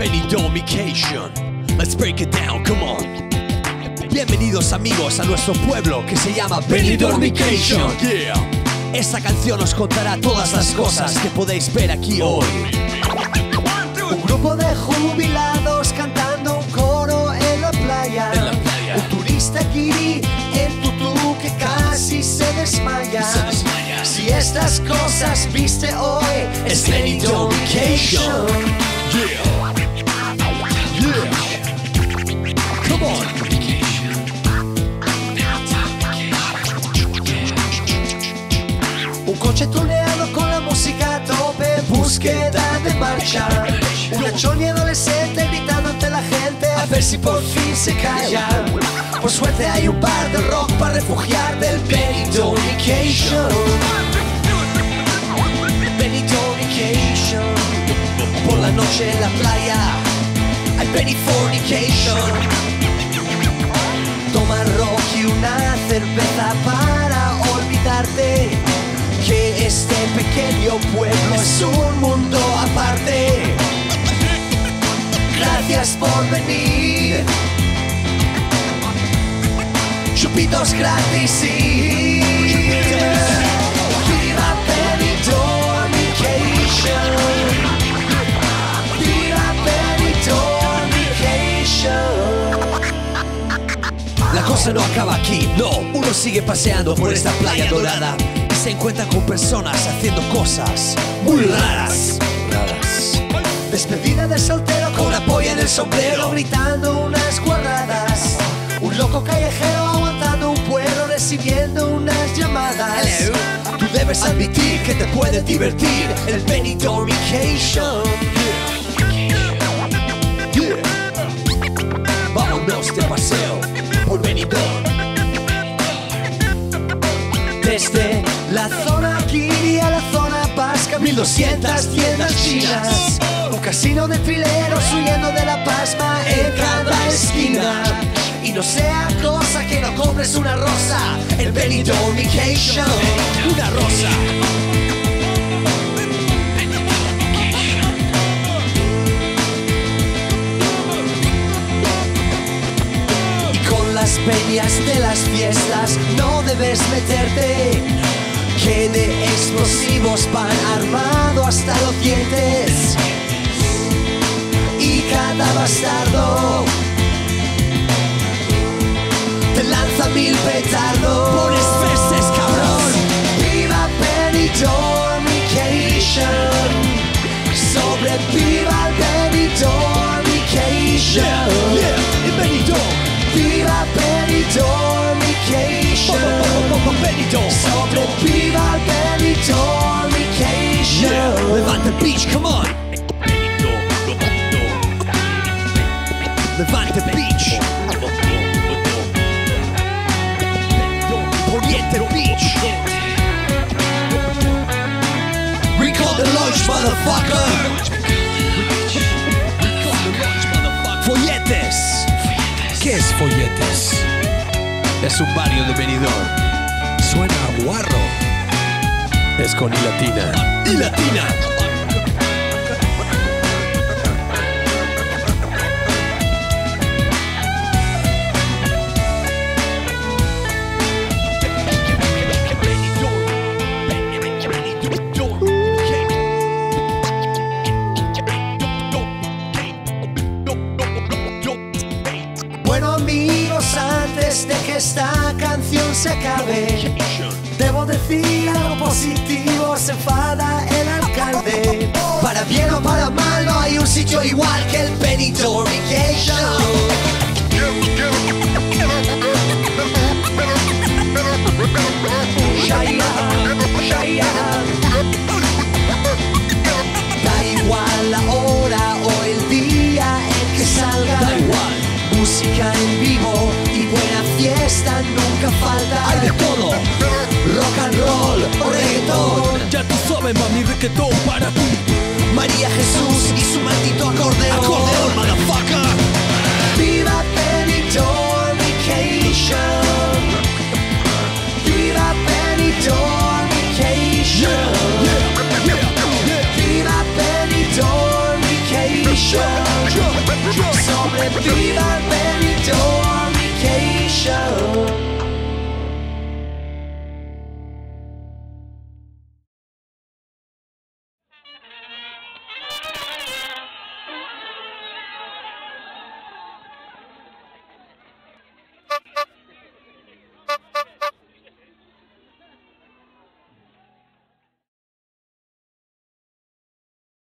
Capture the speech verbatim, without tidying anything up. Benidormication. Let's break it down, come on. Bienvenidos amigos a nuestro pueblo que se llama Benidormication. Yeah. Esta canción os contará todas las cosas que podéis ver aquí hoy. Un grupo de jubilados cantando un coro en la playa. En la playa. Un turista guiri en tutú que casi se desmaya. Se desmaya. Si estas cosas viste hoy, es Benidormication. Yeah. Yeah. Come on. Un coche tuneado con la música a tope, búsqueda de marcha. Un lechón y adolescente gritando ante la gente a ver si por fin se calla. Por suerte hay un bar de rock para refugiar del Benidormication. Benidormication. Por la noche en la playa hay Benidormication. Toma rock y una cerveza para olvidarte que este pequeño pueblo es un mundo aparte. Gracias por venir. Chupitos gratis, sí. Viva Benidormication. Viva Benidormication. La cosa no acaba aquí, no. Uno sigue paseando por esta playa dorada. Se encuentra con personas haciendo cosas muy raras, raras. Despedida de soltero con la polla en el sombrero, gritando unas guarradas. Un loco callejero aguantando un pueblo, recibiendo unas llamadas. Hello. Tú debes admitir que te puede divertir el Benidormication. Yeah. Yeah. Vámonos de paseo por Benidorm. Desde la zona guiri a la zona vasca, mil doscientas tiendas chinas. Un casino de trileros huyendo de la pasma en cada esquina. Y no sea cosa que no compres una rosa, el Benidormication. Una rosa. Y con las peñas de las fiestas no debes meterte, que de explosivos van armado hasta los dientes. Y cada bastardo te lanza mil petardos. Pones veces, cabrón. Viva Benidormication. Sobreviva el Benidormication. Yeah, yeah. Y Benidorm. Viva Benidormication. Oh, oh, oh, oh, Benidorm. Sobreviva. Benidormication. Yeah, levanta el beach, come on. Levanta el beach. Poniente el beach. Recall the lunch, motherfucker. Folletes. ¿Qué es Folletes? Es un barrio de Benidorm. Suena a guarro. Es con I latina. I latina. Bueno amigos, antes de que esta canción se acabe, debo decir algo positivo, se enfada el alcalde. Para bien o para mal no hay un sitio igual que el Benidormication. Shaya, shaya. Da igual la hora o el día en que salga. Da igual. Música en vivo y buena fiesta nunca falta. Hay de todo. Rock and roll o reggaetón. Ya tú sabes, mami, reggaetón para ti. María Jesús y su maldito acordeón. Acordeón, motherfucker. Viva Benidormication. Viva Benidormication. Yeah, yeah, yeah, yeah. Viva Benidormication. Viva Benidormication.